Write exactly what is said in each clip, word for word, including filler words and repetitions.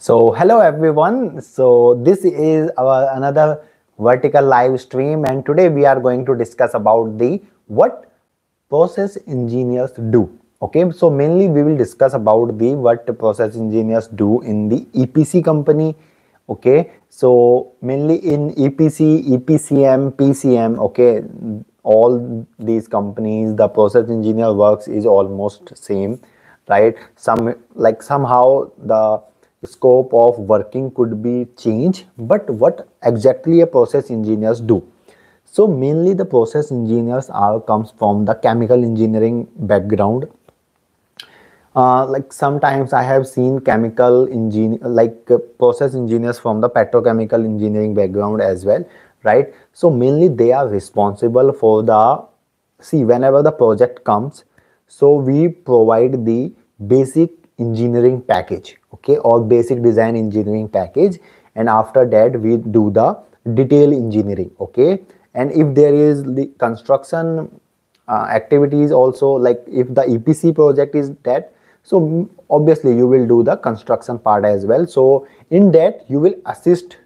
So hello everyone. So this is our another vertical live stream, and today we are going to discuss about the what process engineers do. Okay, so mainly we will discuss about the what the process engineers do in the E P C company. Okay, so mainly in E P C, E P C M, P C M, okay, all these companies, the process engineer works is almost same, right? Some like somehow the scope of working could be changed, but what exactly a process engineers do? So mainly the process engineers are comes from the chemical engineering background. Uh, like sometimes I have seen chemical engineer, like uh, process engineers from the petrochemical engineering background as well, right? So mainly they are responsible for the, see, whenever the project comes, so we provide the basic engineering package, okay, or basic design engineering package, and after that we do the detail engineering, okay, and if there is the construction uh, activities also, like if the E P C project is that, so obviously you will do the construction part as well, so in that you will assist,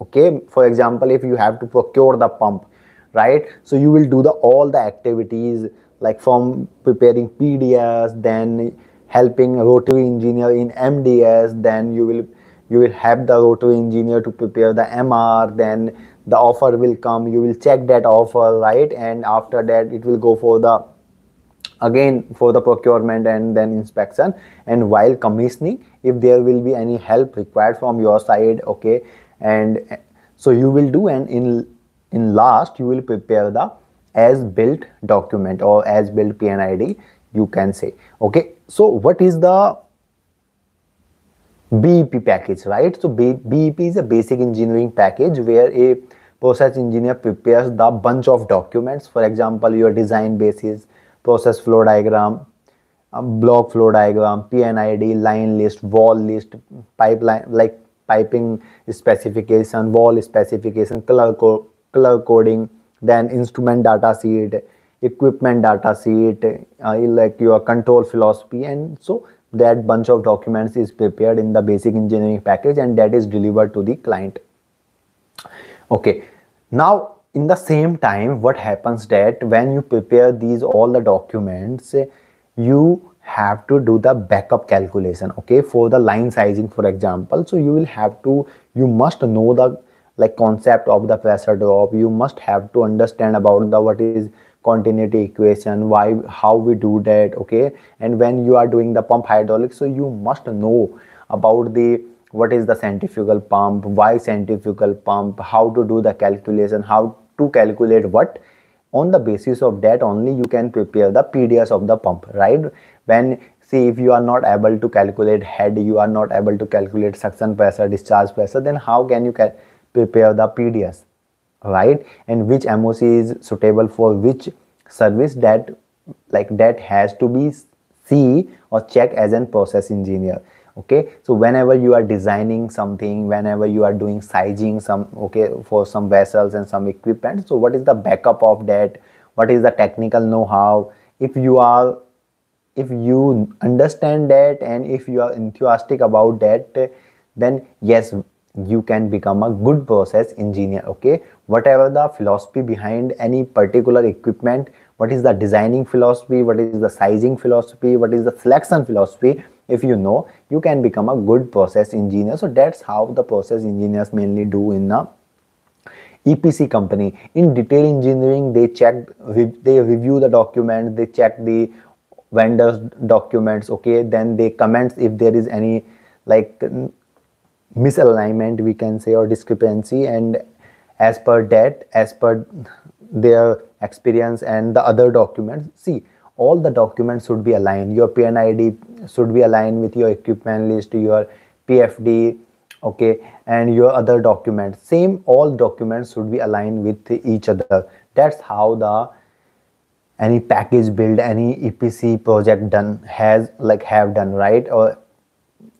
okay, for example if you have to procure the pump, right, so you will do the all the activities like from preparing P D S, then helping a rotary engineer in M D S, then you will you will have the rotary engineer to prepare the M R, then the offer will come, you will check that offer, right, and after that it will go for the again for the procurement and then inspection, and while commissioning if there will be any help required from your side, okay, and so you will do, and in in last you will prepare the as built document or as built P N I D, you can say, okay. So what is the B E P package, right? So B E P is a basic engineering package where a process engineer prepares the bunch of documents, for example your design basis, process flow diagram, um, block flow diagram, P N I D, line list, wall list, pipeline like piping specification, wall specification, color, co color coding, then instrument data sheet, equipment data sheet, uh, like your control philosophy, and so that bunch of documents is prepared in the basic engineering package and that is delivered to the client. Okay, now in the same time what happens that when you prepare these all the documents, you have to do the backup calculation, okay, for the line sizing for example. So you will have to, you must know the like concept of the pressure drop, you must have to understand about the what is continuity equation, why, how we do that, okay, and when you are doing the pump hydraulics, so you must know about the what is the centrifugal pump, why centrifugal pump, how to do the calculation, how to calculate what, on the basis of that only you can prepare the P D S of the pump, right? When, see, if you are not able to calculate head, you are not able to calculate suction pressure, discharge pressure, then how can you can prepare the P D S, right? And which M O C is suitable for which service, that like that has to be see or check as a process engineer, okay. So whenever you are designing something, whenever you are doing sizing some, okay, for some vessels and some equipment, so what is the backup of that, what is the technical know-how, if you are if you understand that and if you are enthusiastic about that, then yes, you can become a good process engineer, okay. Whatever the philosophy behind any particular equipment, what is the designing philosophy, what is the sizing philosophy, what is the selection philosophy, if you know, you can become a good process engineer. So that's how the process engineers mainly do in the E P C company. In detail engineering, they check, they review the document, they check the vendor's documents, okay, then they comment if there is any like misalignment we can say, or discrepancy, and as per that, as per their experience and the other documents, see, all the documents should be aligned. Your P N I D should be aligned with your equipment list, your P F D, okay, and your other documents, same, all documents should be aligned with each other. That's how the any package build, any E P C project done has like have done, right? Or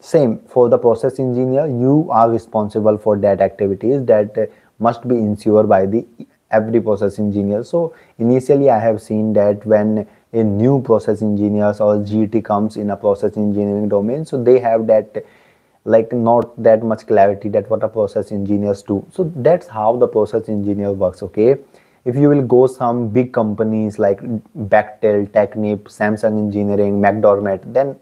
same for the process engineer, you are responsible for that activities that uh, must be ensured by the every process engineer. So initially I have seen that when a new process engineers or G T comes in a process engineering domain, so they have that like not that much clarity that what a process engineers do. So that's how the process engineer works, okay? If you will go some big companies like Bechtel, Technip, Samsung Engineering, McDormand, then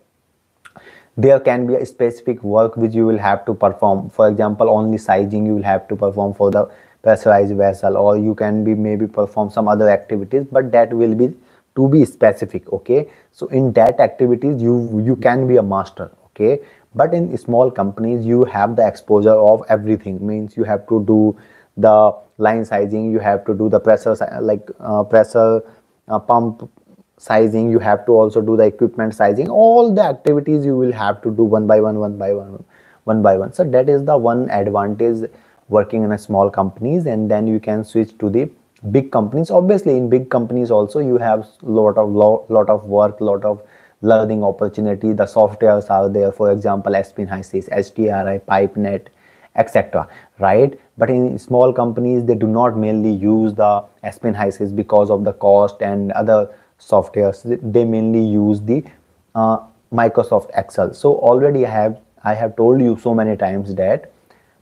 there can be a specific work which you will have to perform. For example, only sizing you will have to perform for the pressurized vessel, or you can be maybe perform some other activities, but that will be to be specific, okay? So in that activities, you, you can be a master, okay? But in small companies, you have the exposure of everything. Means you have to do the line sizing, you have to do the pressure, like uh, pressure uh, pump sizing, you have to also do the equipment sizing. All the activities you will have to do one by one, one by one, one by one. So that is the one advantage working in a small companies, and then you can switch to the big companies. Obviously, in big companies also you have lot of lot, lot of work, lot of learning opportunity. The softwares are there, for example, Aspen HYSYS, H T R I, Pipenet, et cetera. Right? But in small companies, they do not mainly use the Aspen HYSYS because of the cost and other softwares. They mainly use the uh, Microsoft Excel. So already I have I have told you so many times that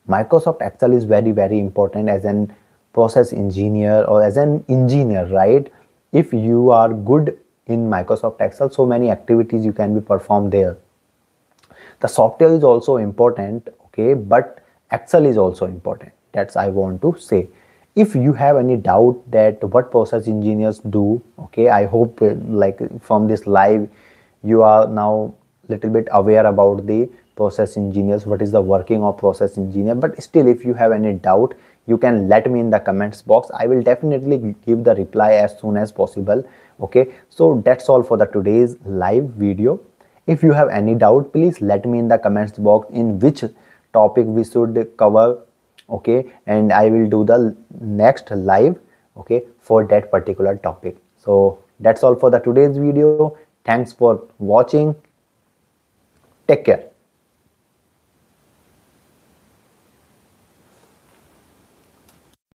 Microsoft Excel is very very important as an process engineer or as an engineer, right? If you are good in Microsoft Excel, so many activities you can be performed there. The software is also important, okay, but Excel is also important. That's I want to say. If you have any doubt that what process engineers do, okay, I hope like from this live you are now little bit aware about the process engineers, what is the working of process engineer. But still, if you have any doubt, you can let me in the comments box. I will definitely give the reply as soon as possible. Okay, so that's all for the today's live video. If you have any doubt, please let me in the comments box in which topic we should cover. Okay, and I will do the next live, okay, for that particular topic. So that's all for the today's video. Thanks for watching. Take care.